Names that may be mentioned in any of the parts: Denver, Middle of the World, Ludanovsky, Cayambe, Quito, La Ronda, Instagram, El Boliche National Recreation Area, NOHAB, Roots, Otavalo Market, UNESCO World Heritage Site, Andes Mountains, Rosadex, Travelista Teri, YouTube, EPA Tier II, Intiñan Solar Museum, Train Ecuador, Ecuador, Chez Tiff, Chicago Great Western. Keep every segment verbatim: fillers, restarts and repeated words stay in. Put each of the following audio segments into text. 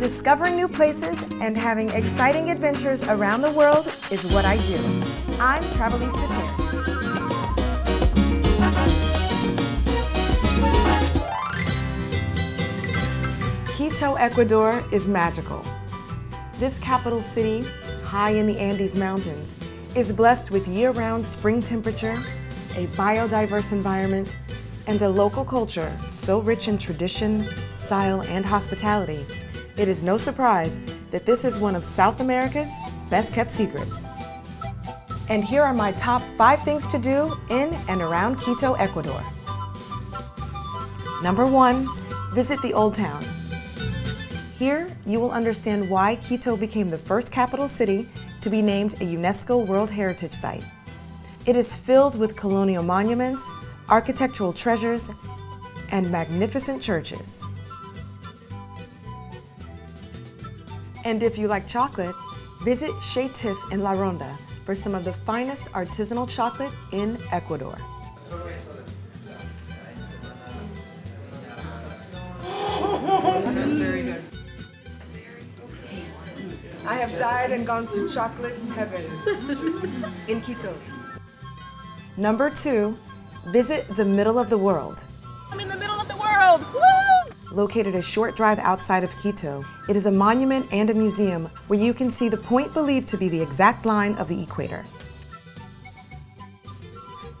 Discovering new places and having exciting adventures around the world is what I do. I'm Travelista Teri. Quito, Ecuador is magical. This capital city, high in the Andes Mountains, is blessed with year-round spring temperature, a biodiverse environment, and a local culture so rich in tradition, style, and hospitality, it is no surprise that this is one of South America's best-kept secrets. And here are my top five things to do in and around Quito, Ecuador. Number one, visit the Old Town. Here, you will understand why Quito became the first capital city to be named a UNESCO World Heritage Site. It is filled with colonial monuments, architectural treasures, and magnificent churches. And if you like chocolate, visit Chez Tiff in La Ronda for some of the finest artisanal chocolate in Ecuador. I have died and gone to chocolate heaven in Quito. Number two, visit the middle of the world. I'm in the middle of the world! Woo! Located a short drive outside of Quito, it is a monument and a museum where you can see the point believed to be the exact line of the equator.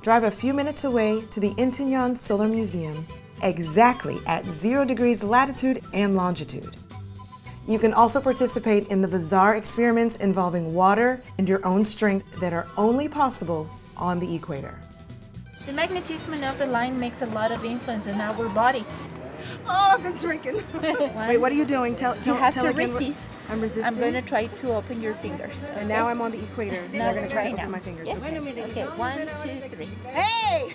Drive a few minutes away to the Intiñan Solar Museum, exactly at zero degrees latitude and longitude. You can also participate in the bizarre experiments involving water and your own strength that are only possible on the equator. The magnetism of the line makes a lot of influence in our body. Oh, I've been drinking. Wait, what are you doing? Tell, tell, you have tell to again. Resist. I'm resisting. I'm going to try to open your fingers. Okay. And now I'm on the equator. Now we're going to try to open now. my fingers. Yes. Okay. Okay. okay, one, two, three. Hey!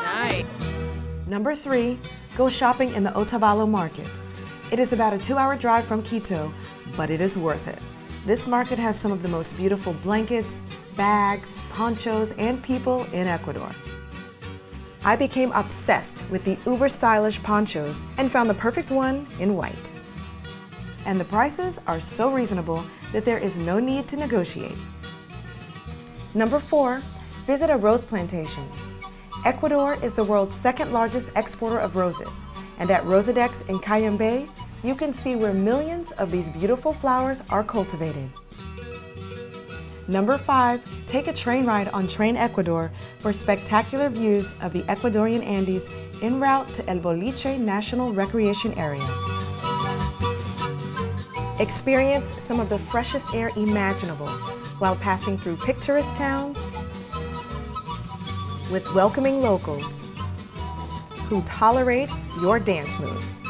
Nice. Number three, go shopping in the Otavalo Market. It is about a two-hour drive from Quito, but it is worth it. This market has some of the most beautiful blankets, bags, ponchos, and people in Ecuador. I became obsessed with the uber-stylish ponchos and found the perfect one in white. And the prices are so reasonable that there is no need to negotiate. Number four, visit a rose plantation. Ecuador is the world's second largest exporter of roses, and at Rosadex in Cayambe, you can see where millions of these beautiful flowers are cultivated. Number five, take a train ride on Train Ecuador for spectacular views of the Ecuadorian Andes en route to El Boliche National Recreation Area. Experience some of the freshest air imaginable while passing through picturesque towns with welcoming locals who tolerate your dance moves.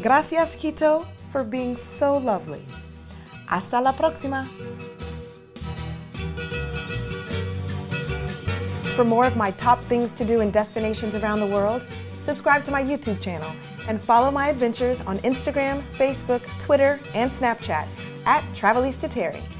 Gracias, Quito, for being so lovely. Hasta la próxima. For more of my top things to do and destinations around the world, subscribe to my YouTube channel and follow my adventures on Instagram, Facebook, Twitter, and Snapchat at Travelista Teri.